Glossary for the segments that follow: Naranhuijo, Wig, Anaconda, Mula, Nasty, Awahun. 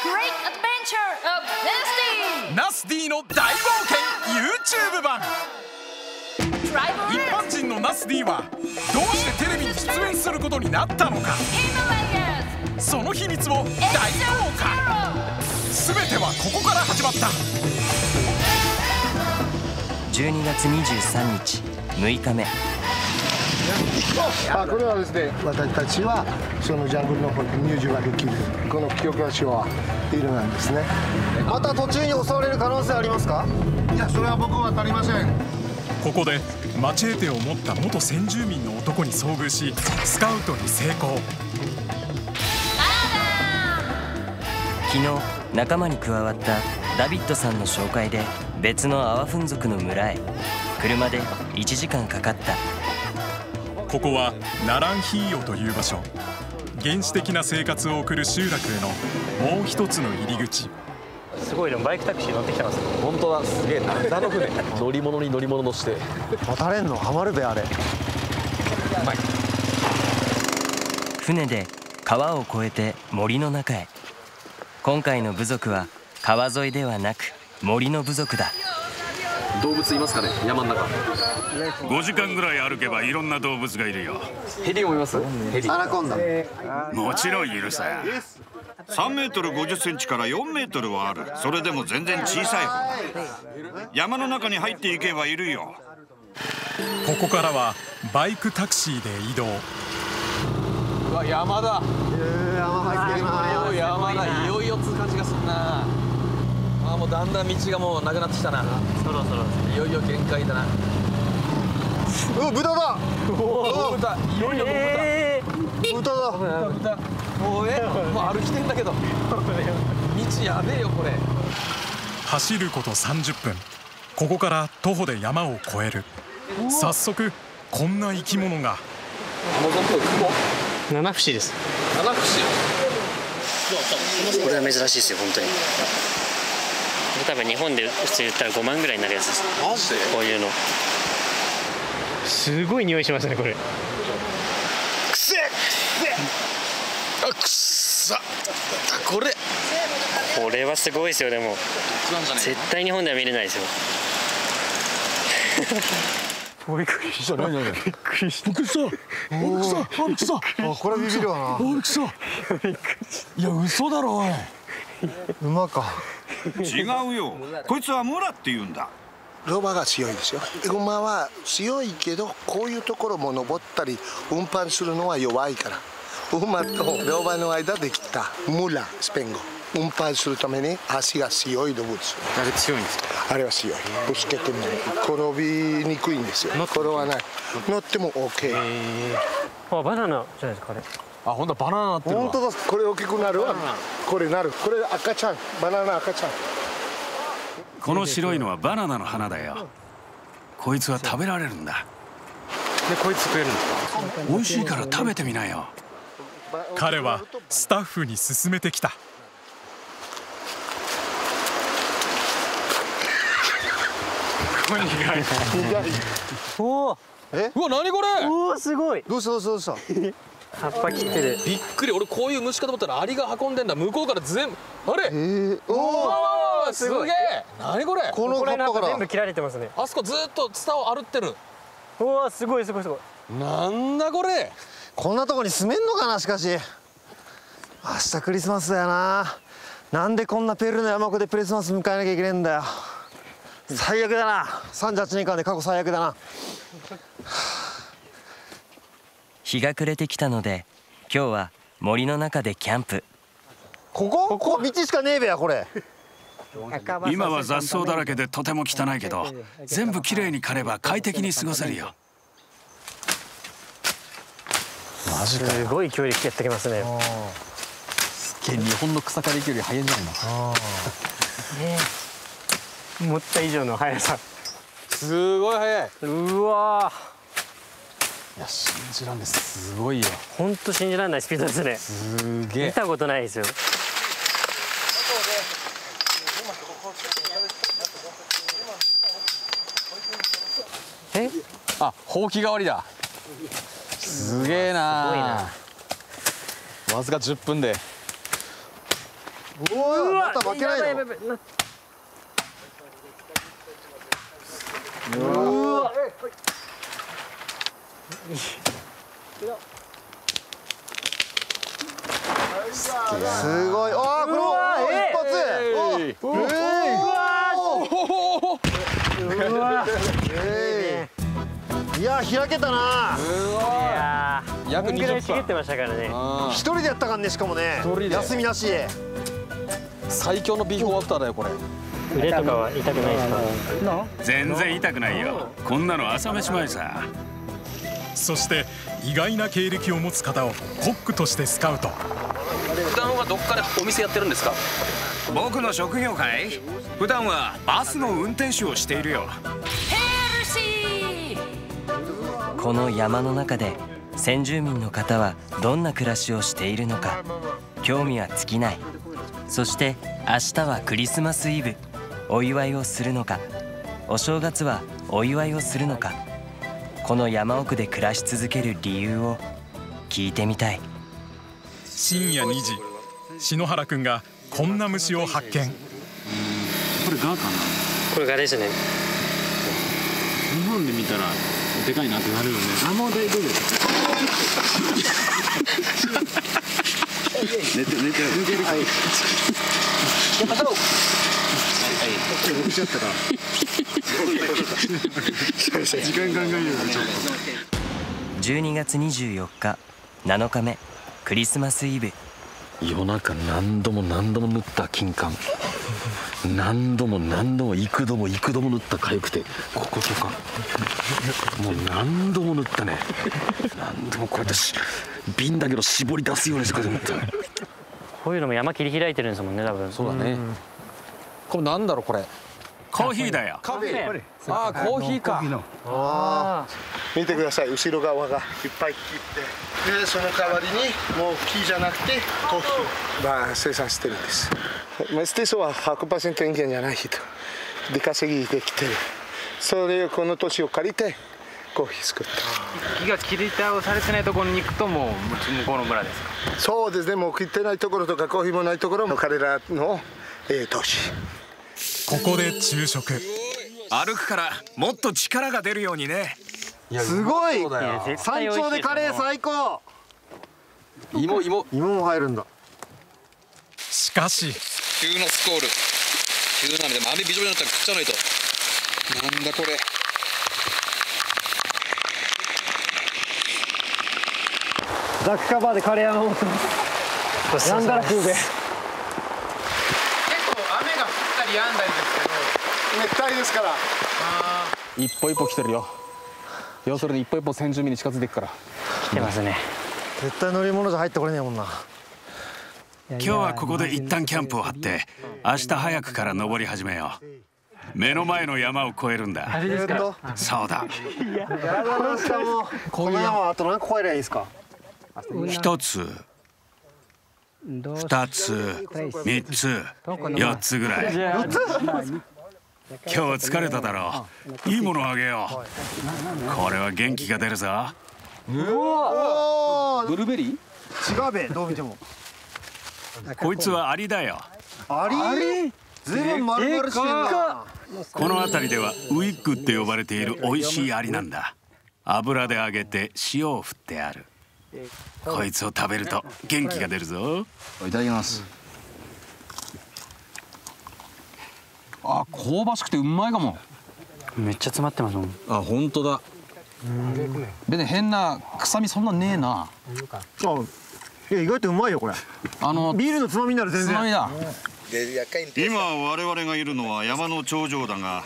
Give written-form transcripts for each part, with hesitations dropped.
Great Adventure of Nasty! ナスティの大冒険 YouTube 版。一般人のナスティはどうしてテレビに出演することになったのか、その秘密を大公開。すべてはここから始まった。12月23日6日目。これはですね、私たちはそのジャングルの方に入場ができる、この清川市は色なんですね。また途中に襲われる可能性ありますか？いや、それは僕は足りません。ここでマチェーテを持った元先住民の男に遭遇し、スカウトに成功。昨日仲間に加わったダビッドさんの紹介で別のアワフン族の村へ車で1時間かかった。ここはナランヒーヨという場所。原始的な生活を送る集落へのもう一つの入り口。すごい、でもバイクタクシー乗ってきてます。本当だ、すげえな。あの船乗り物に乗り物乗して渡れんのハマるべあれ。船で川を越えて森の中へ。今回の部族は川沿いではなく森の部族だ。動物いますかね、山の中。5時間ぐらい歩けばいろんな動物がいるよ。ヘリもいます。ヘリアナコンダもちろんいるさ。3m50cm から4mはある。それでも全然小さい方だ。山の中に入っていけばいるよ。ここからはバイクタクシーで移動。うわ、山だ。山だ。いよいよ通過感じがするな。あ、もうだんだん道がもうなくなってきたな。そろそろいよいよ限界だな。お、豚だ。お、豚。いよいよ豚だ。豚だ。もう歩きてんだけど。道やべえよこれ。走ること30分。ここから徒歩で山を越える。早速こんな生き物が。七節です。七節。これは珍しいですよ本当に。多分日本で普通に売ったら5万ぐらいになるやつです。マジで？こういうのすごい匂いしますねこれ。くせえ。あ、くっさ。これはすごいですよ。でも絶対日本では見れないですよ。びっくりした。びっくりした。あ、これビビるわな。いや嘘だろ。馬か。違うよ。こいつはムラって言うんだ。ロバが強いですよ。馬は強いけど、こういうところも登ったり運搬するのは弱いから。馬とロバの間できたムラ、スペイン語。運搬するために足が強い動物。あれ強いんですか？あれは強い。ぶつけても転びにくいんですよ。転ばない。乗っても OK。あ、バナナじゃないですかあれ。あ、本当バナナって。本当だ。これ大きくなるわ。これなる。これ赤ちゃん。バナナ赤ちゃん。この白いのはバナナの花だよ。こいつは食べられるんだ。で、こいつ食えるんですか？美味しいから食べてみなよ。彼はスタッフに勧めてきた。おお、え、うわ、何これ。うわ、すごい。どうした。葉っぱ切ってる。びっくり。俺こういう虫かと思ったらアリが運んでんだ。向こうから全部あれ。おお、すげえ。何これ。この葉っぱから全部切られてますね。あそこずっとツタを歩ってる。うわ、すごい。なんだこれ。こんなとこに住めんのかな。しかし明日クリスマスだよな。なんでこんなペルーの山奥でクリスマス迎えなきゃいけねえんだよ。最悪だな。38年間で過去最悪だな。日が暮れてきたので今日は森の中でキャンプ。ここ道しかねえべやこれ。今は雑草だらけでとても汚いけど、全部きれいに刈れば快適に過ごせるよ。マジか。すごい距離やってきますね。すっげえ、日本の草刈り距離早いんじゃないの。思った以上の速さ。すごい速い。うわ。いや、信じらんない。すごいよ。本当信じらんないスピードですね。すげえ。見たことないですよ。え？あ、ほうき代わりだ。すげえな。わずか10分で。うわ、また負けないの。うわ。すごい。ああ、これも一発。うわ。いや、開けたな。約20分ちぎってましたからね。一人でやったからね、しかもね、休みなし。最強のビフォーアフターだよこれ。腕とかは痛くないですか？全然痛くないよ。こんなの朝飯前さ。そして意外な経歴を持つ方をコックとしてスカウト。普段はどっかでお店やってるんですか？僕の職業かい？普段はバスの運転手をしているよ。ヘルシー。この山の中で先住民の方はどんな暮らしをしているのか興味は尽きない。そして明日はクリスマスイブ、お祝いをするのか、お正月はお祝いをするのか、この山奥で暮らし続ける理由を聞いてみたい。深夜2時、篠原くんがこんな虫を発見。これガかな？これガですね。日本で見たらでかいなってなるよね。あ、もう大丈夫寝てる。はい。時間考えよう。ちょっと。12月24日、7日目、クリスマスイブ。夜中何度も塗った金柑。何度も幾度も塗ったかゆくて、こことかもう何度も塗ったね。何度もこうやって瓶だけど絞り出すようにしてくれるって。こういうのも山切り開いてるんですもんね、多分。そうだね。これなんだろうこれ。コーヒーだよ。カフェ。ああ、コーヒーか。ああ。見てください、後ろ側がいっぱい切って、でその代わりにもう木じゃなくてコーヒーが生産してるんです。メスティソは 100% インディアンじゃない人で稼ぎできてる。それをこの土地を借りてコーヒー作った。木が切り倒されてないところに行くともう向こうの村ですか？そうですね、もう切ってないところとかコーヒーもないところも彼らの土地。ここで昼食。歩くからもっと力が出るようにね。すごい。山頂でカレー最高。芋も入るんだ。しかし急のスコール、急なので雨びじょびじょになったら食っちゃわないと。なんだこれ。ダックカバーでカレー山持ってます。やんだら食うぜ。結構雨が降ったりやんだりですけど、熱帯ですから。一歩一歩来てるよ。要するに一歩一歩先住民に近づいていくから。来てますね。絶対乗り物じゃ入ってこれねえもんな。今日はここで一旦キャンプを張って明日早くから登り始めよう。目の前の山を越えるんだ。そうだ。この山はあと何個越えればいいですか？1つ2つ3つ4つぐらい。今日疲れただろう。いいものあげよう。これは元気が出るぞ。ブルーベリー？違うべ、どう見ても。こいつはアリだよ。アリ？ずいぶん丸々してんな。この辺りではウィッグって呼ばれている美味しいアリなんだ。油で揚げて塩を振ってある。こいつを食べると元気が出るぞ。いただきます。あ、香ばしくてうまいかも。めっちゃ詰まってますもん。あ、本当だ。でね、変な臭みそんなねえな。いや、意外とうまいよこれ。ビールのつまみになる。全然。今我々がいるのは山の頂上だが、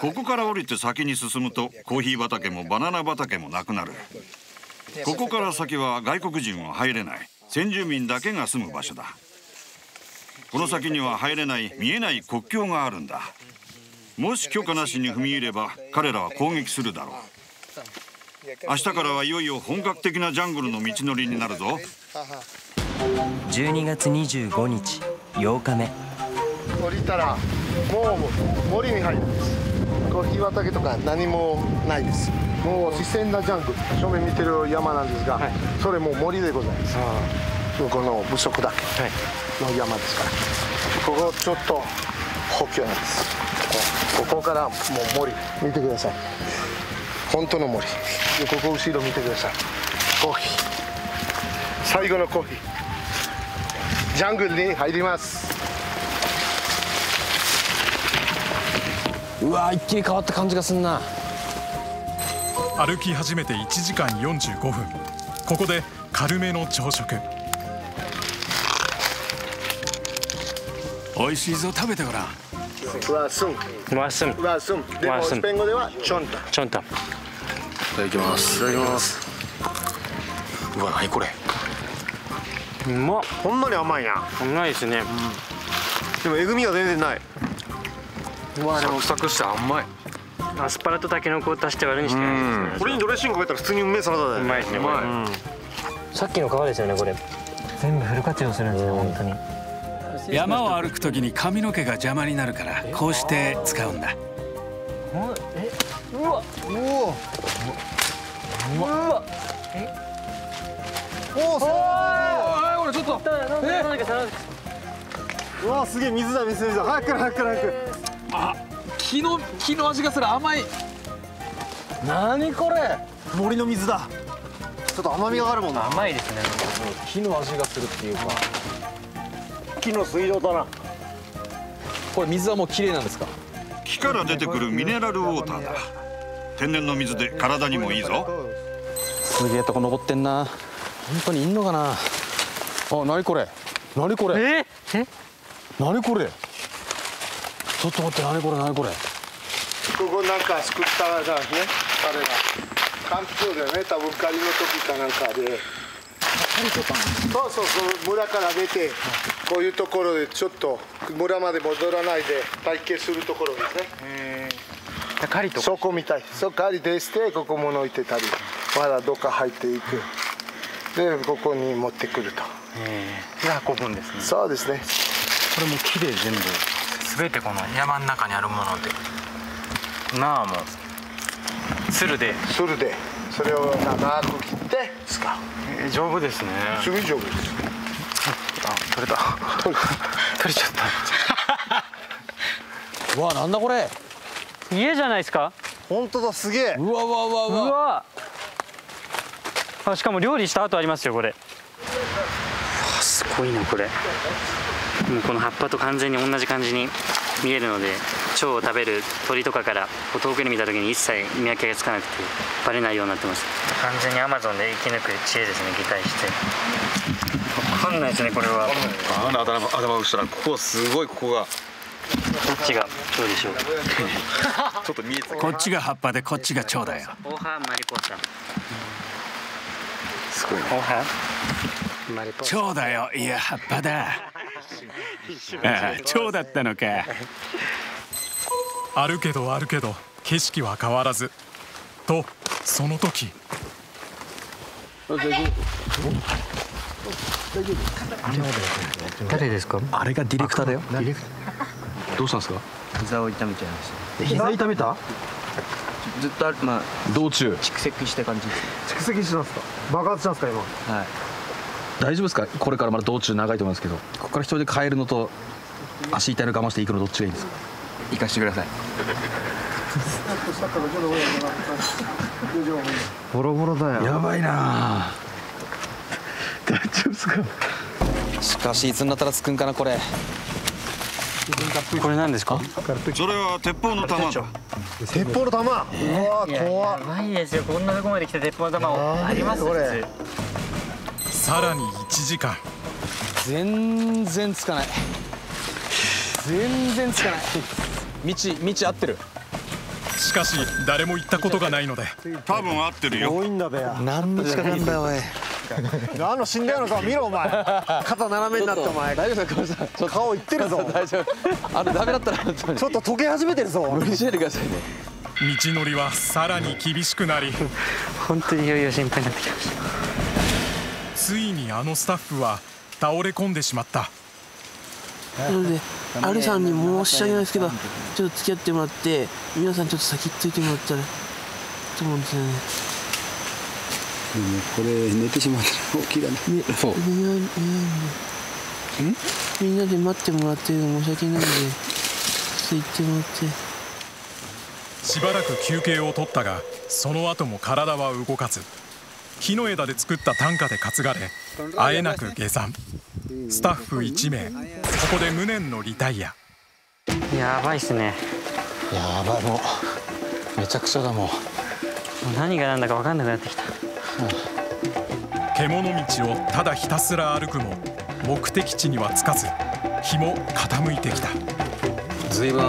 ここから降りて先に進むとコーヒー畑もバナナ畑もなくなる。ここから先は外国人は入れない、先住民だけが住む場所だ。この先には入れない、見えない国境があるんだ。もし許可なしに踏み入れば彼らは攻撃するだろう。明日からはいよいよ本格的なジャングルの道のりになるぞ。12月25日、8日目。降りたらもう森に入るんです。コーヒー畑とか何もないです。もう自然なジャングル、正面見てる山なんですが、はい、それも森でございます。この部族だけ、はい、の山ですから、ここちょっと補強なんです。ここからもう森見てください、本当の森で、ここ後ろ見てください、コーヒー、最後のコーヒー、ジャングルに入ります。うわ、一気に変わった感じがすんな。歩き始めて1時間45分、ここで軽めの朝食。おいしいぞ、食べてごらん。ワスン、ワスン、ワスン、でもスペイン語ではチョンタ、チョンタ。いただきます、いただきます。うわ、何これ、うまっ、ほんのり甘いな。甘いですね、うん、でもえぐみが全然ない。うわ、でもサクサクして甘い。アスパラとタケノコを足して割るにしてないですね。これにドレッシングかけたら普通にうめえサラダだよね。うまいですね、うまい、うん、さっきの皮ですよね、これ全部フル活用するんですね、本当に。山を歩くときに髪の毛が邪魔になるから、こうして使うんだ。うわ、うわ、うわ、おお、そう、はい、これちょっと、うわ、すげえ、水だ、水だ、早く早く早く。あ、木の味がする、甘い。なにこれ、森の水だ。ちょっと甘みがあるもんな。甘いですね、木の味がするっていうか。木の水道だな。これ水はもう綺麗なんですか。木から出てくるミネラルウォーターだ。天然の水で体にもいいぞ。すげえとこ登ってんな。本当にいんのかな。あ、なにこれ、なにこれ、なにこれ、ちょっと待って、なにこれ、なにこれ。ここなんか作ったらさ、ね、彼が関東でね、多分狩りの時かなんかで、そうそうそう、村から出てこういうところでちょっと村まで戻らないで体験するところですね。へえ、狩りとかそこみたい、そう、狩りでして、ここ物置いてたり、まだどっか入っていく、でここに持ってくると。で運ぶんですね。そうですね。これも木で全部、すべてこの山の中にあるもので、なあ、もうつるでそれを長く切って使う。丈夫ですね。すごい丈夫です。あ、取れた取れちゃったうわ、なんだこれ、家じゃないですか。本当だ、すげえ。うわうわうわうわうわ、あ、しかも料理した後ありますよ、これ。すごいな、これ。この葉っぱと完全に同じ感じに見えるので、蝶を食べる鳥とかから遠くに見た時に一切見分けがつかなくてバレないようになってます。完全にアマゾンで生き抜く知恵ですね。擬態して、分かんないですね、これは。あの頭後ろ、ここすごい、ここが、こっちがどうでしょうちょっと見えて、こっちが葉っぱで、こっちが蝶だよ。オハマリコさん、すごいね。蝶だよ、いや葉っぱだ。ああ、蝶だったのか。あるけどあるけど景色は変わらずと、その時。誰ですか。あれがディレクターだよ。どうしたんですか。膝を痛めちゃいました。膝痛めた。ずっと、まあ、道中蓄積した感じですね。蓄積してますか。爆発したんですか、今。はい、大丈夫ですか。これからまだ道中長いと思うんですけど、ここから一人で帰るのと足痛いの我慢して行くの、どっちがいいんですか。行かしてくださいボロボロだよ、やばいな大丈夫ですか。しかしいつになったらつくんかな、これ。これなんですか。それは鉄砲の弾だ。鉄砲の弾。うわ、怖い。やばいですよ、こんなとこまで来て鉄砲の弾あります。これ。さらに1時間。全然つかない。全然つかない。道合ってる。しかし誰も行ったことがないので、多分合ってるよ。多いんだべや。何の力なんだおい。あの死んだよの顔見ろお前。肩斜めになってお前。大丈夫ですか。顔いってるぞ。大丈夫。あれダメだったらちょっと溶け始めてるぞ。無理しないでくださいね。道のりはさらに厳しくなり、本当にいよいよ心配になってきました。ついにあのスタッフは倒れ込んでしまった。なのでアルさんに申し訳ないですけど、ちょっと付き合ってもらって、皆さんちょっと先ついてもらったらと思うんですよね。これ寝てしまったら大きいだね。そう。みんなで待ってもらってるの申し訳ないので、ちょっと行ってもらって。しばらく休憩を取ったが、その後も体は動かず、木の枝で作った担架で担がれ、あえなく下山。スタッフ1名ここで無念のリタイア。やばいっすね。やばい、もうめちゃくちゃだ。もう何が何だか分かんなくなってきた、うん、獣道をただひたすら歩くも目的地には着かず、日も傾いてきた。随分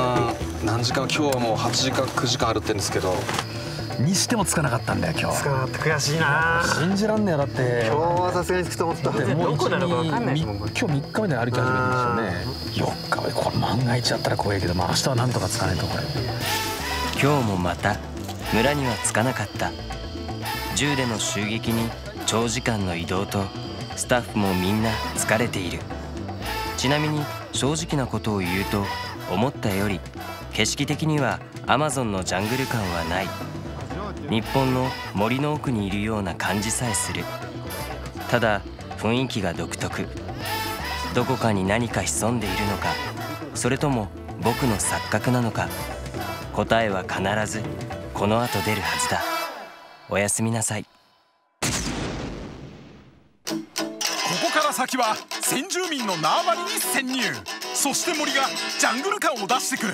何時間、今日はもう8時間9時間歩ってるんですけど、にしてもつかなかったんだよ今日。つかなかった、悔しいな。信じらんねえ。だって今日はさすがにつくと思った。どこなのか分かんないですもん。今日3日目で歩き始めるんですよね。4日目、これ万が一あったら怖いけど、まあ明日はなんとかつかないと。これ今日もまた村にはつかなかった。銃での襲撃に長時間の移動と、スタッフもみんな疲れている。ちなみに正直なことを言うと、思ったより景色的にはアマゾンのジャングル感はない。日本の森の奥にいるような感じさえする。ただ雰囲気が独特。どこかに何か潜んでいるのか、それとも僕の錯覚なのか。答えは必ずこの後出るはずだ。おやすみなさい。ここから先は先住民の縄張りに潜入。そして森がジャングル感を出してくる。